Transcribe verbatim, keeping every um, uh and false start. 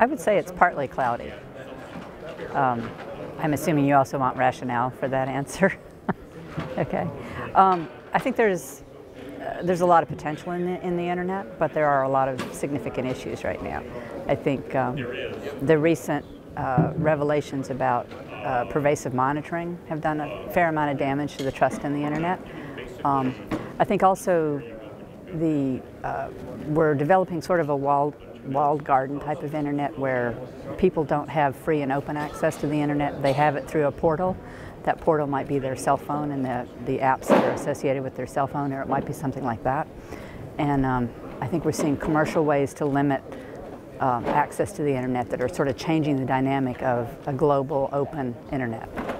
I would say it's partly cloudy. Um, I'm assuming you also want rationale for that answer. Okay. Um, I think there's uh, there's a lot of potential in the, in the internet, but there are a lot of significant issues right now. I think um, the recent uh, revelations about uh, pervasive monitoring have done a fair amount of damage to the trust in the internet. Um, I think also the uh, we're developing sort of a walled walled garden type of internet where people don't have free and open access to the internet. They have it through a portal. That portal might be their cell phone and the, the apps that are associated with their cell phone, or it might be something like that. And um, I think we're seeing commercial ways to limit um, access to the internet that are sort of changing the dynamic of a global open internet.